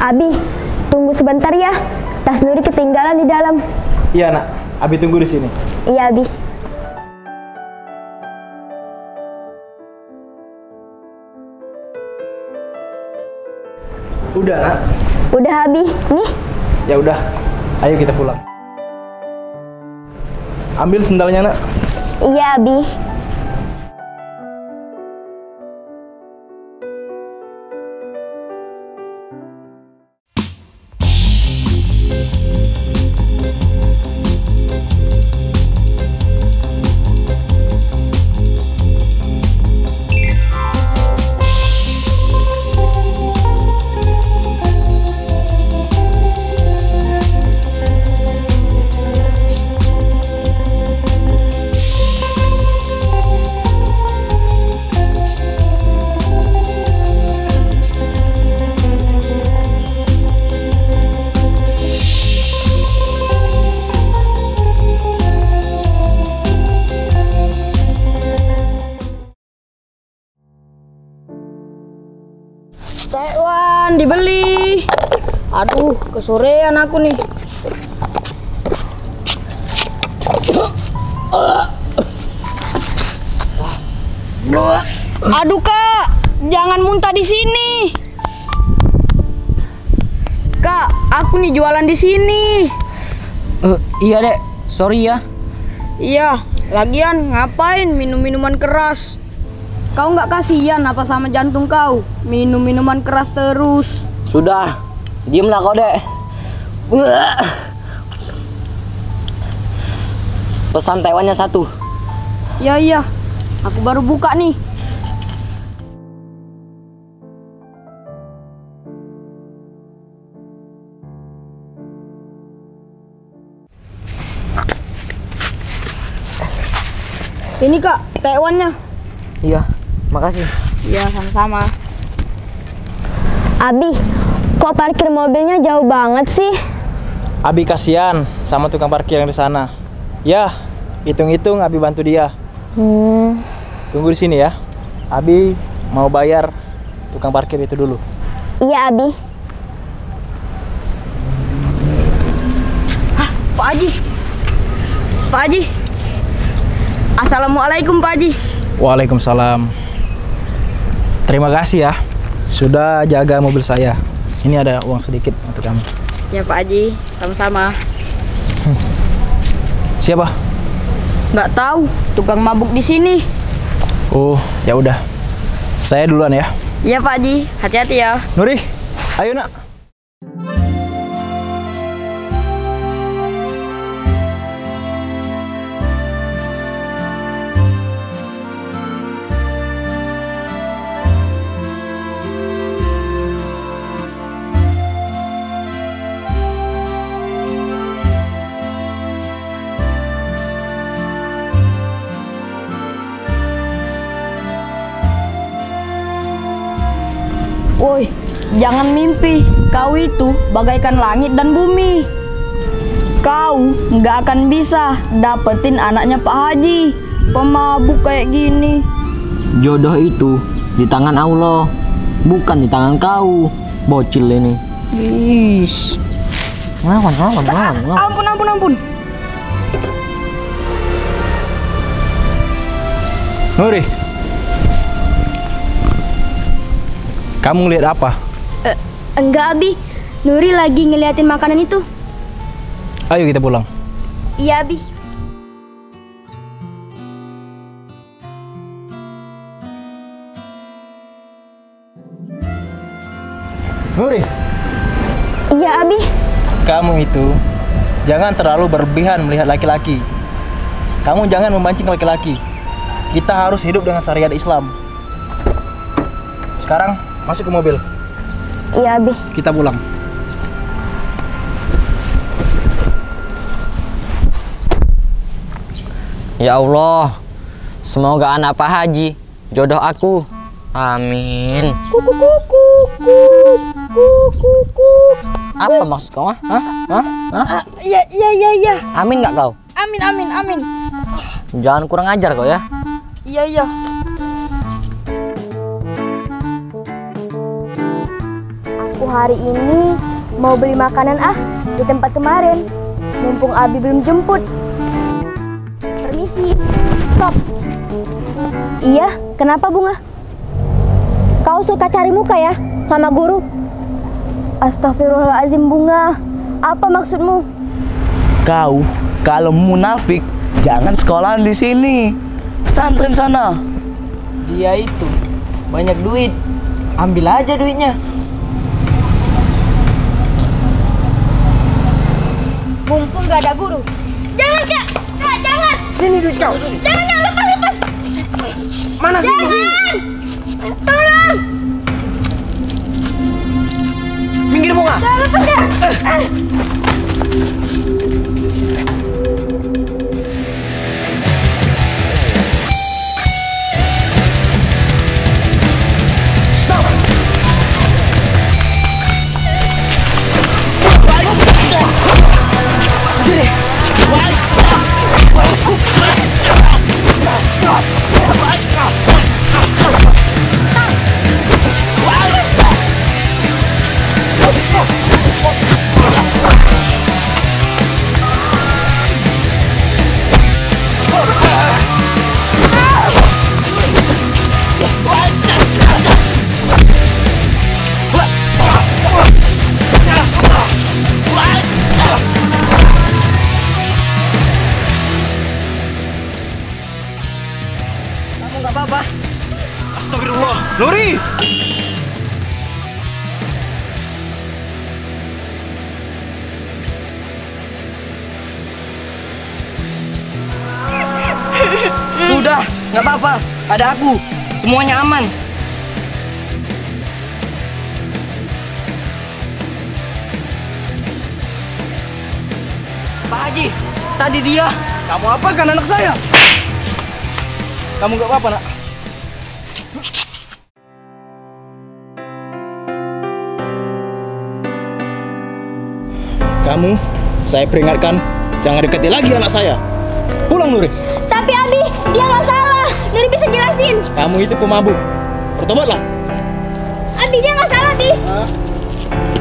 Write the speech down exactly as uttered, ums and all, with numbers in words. Abi, tunggu sebentar ya. Tas Nuri ketinggalan di dalam. Iya, Nak. Abi tunggu di sini. Iya, Abi. Udah, Nak? Udah, Abi. Nih. Ya udah. Ayo kita pulang. Ambil sendalnya, Nak. Iya, Abi. Cewan dibeli. Aduh, kesorean aku nih. Aduh, Kak, jangan muntah di sini. Kak, aku nih jualan di sini. Uh, iya, Dek. Sorry ya. Iya, lagian ngapain minum-minuman keras? Kau nggak kasihan apa sama jantung kau? Minum-minuman keras terus. Sudah, diamlah kau, Dek. Pesan tewannya satu. Ya iya, aku baru buka nih. Ini, Kak, tewannya. Iya. Makasih. Iya, sama-sama. Abi, kok parkir mobilnya jauh banget sih? Abi kasihan sama tukang parkir yang di sana. Ya, hitung-hitung Abi bantu dia. Hmm. Tunggu di sini ya. Abi mau bayar tukang parkir itu dulu. Iya, Abi. Hah, Pak Haji. Pak Haji. Assalamualaikum, Pak Haji. Waalaikumsalam. Terima kasih ya, sudah jaga mobil saya. Ini ada uang sedikit untuk kamu. Ya, Pak Haji, sama-sama. Hmm. Siapa? Nggak tahu, tukang mabuk di sini. Oh, ya udah. Saya duluan ya. Ya, Pak Haji, hati-hati ya. Nuri, ayo, Nak. Woi, jangan mimpi, kau itu bagaikan langit dan bumi. Kau nggak akan bisa dapetin anaknya Pak Haji, pemabuk kayak gini. Jodoh itu di tangan Allah, bukan di tangan kau, bocil ini. Ish. Ngawan, ngawan, ngawan, ngawan. Ampun, ampun, ampun. Nuri. Kamu ngeliat apa? Uh, enggak, Abi. Nuri lagi ngeliatin makanan itu. Ayo kita pulang. Iya, Abi. Nuri. Iya, Abi. Kamu itu jangan terlalu berlebihan melihat laki-laki. Kamu jangan memancing laki-laki. Kita harus hidup dengan syariat Islam. Sekarang masuk ke mobil. Iya, Abi. Kita pulang. Ya Allah, semoga anak Pak Haji jodoh aku. Amin. Kuku kuku kuku kuku. Apa maksud kau? Hah? Hah? Hah? Iya iya iya iya. Amin nggak kau? Amin amin amin. Jangan kurang ajar kau ya. Iya iya. aku hari ini mau beli makanan ah di tempat kemarin. Mumpung Abi belum jemput. Permisi. Stop. Iya, kenapa Bunga? Kau suka cari muka ya sama guru? Astagfirullahaladzim Bunga, apa maksudmu? Kau kalau munafik jangan sekolahan di sini. Pesantren sana. Dia itu banyak duit. Ambil aja duitnya. Mumpung gak ada guru. Jangan, Kak. Kak, jangan. Sini duit kau. Jangan, jangan lepas, lepas. Mana sih? Jangan. Tolong. Minggir Bunga. Jangan lepas, Kak. Eh. Lori! Sudah, nggak apa-apa. Ada aku. Semuanya aman. Pak Haji, tadi dia. Kamu apakan anak saya? Kamu nggak apa-apa, Nak? Kamu, saya peringatkan, jangan dekati lagi anak saya. Pulang, Nuri. Tapi Abi, dia nggak salah. Nuri bisa jelasin. Kamu itu pemabuk. Bertobatlah. Abi, dia nggak salah, Abi. Hah?